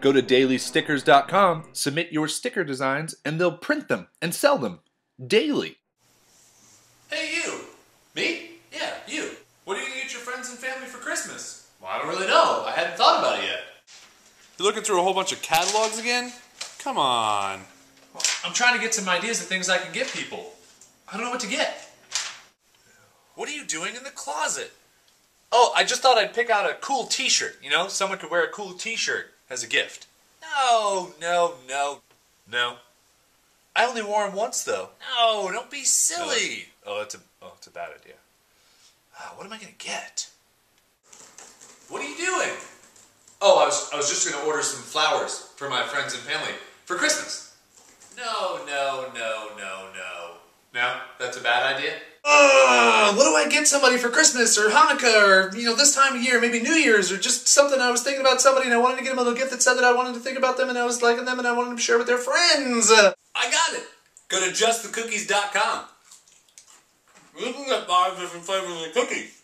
Go to dailystickers.com, submit your sticker designs, and they'll print them and sell them daily. Hey, you. Me? Yeah, you. What are you going to get your friends and family for Christmas? Well, I don't really know. I hadn't thought about it yet. You're looking through a whole bunch of catalogs again? Come on. Well, I'm trying to get some ideas of things I can get people. I don't know what to get. What are you doing in the closet? Oh, I just thought I'd pick out a cool t-shirt. You know, someone could wear a cool t-shirt as a gift. No. I only wore him once, though. No, don't be silly. No. Oh, that's a bad idea. What am I going to get? What are you doing? Oh, I was just going to order some flowers for my friends and family for Christmas. No. No? That's a bad idea? What do I get somebody for Christmas or Hanukkah or, you know, this time of year, maybe New Year's, or just something I was thinking about somebody and I wanted to get them a little gift that said that I wanted to think about them and I was liking them and I wanted to share with their friends. I got it. Go to JustTheCookies.com. You can get 5 different flavors of cookies.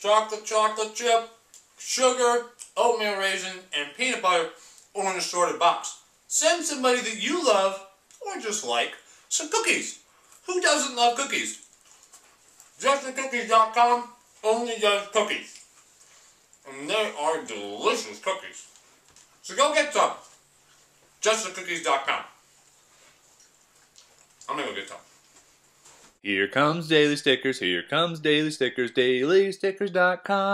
Chocolate chip, sugar, oatmeal raisin, and peanut butter all in an assorted box. Send somebody that you love or just like some cookies. Who doesn't love cookies? JustTheCookies.com only does cookies. And they are delicious cookies. So go get some. JustTheCookies.com. I'm gonna go get some. Here comes Daily Stickers. Here comes Daily Stickers. DailyStickers.com.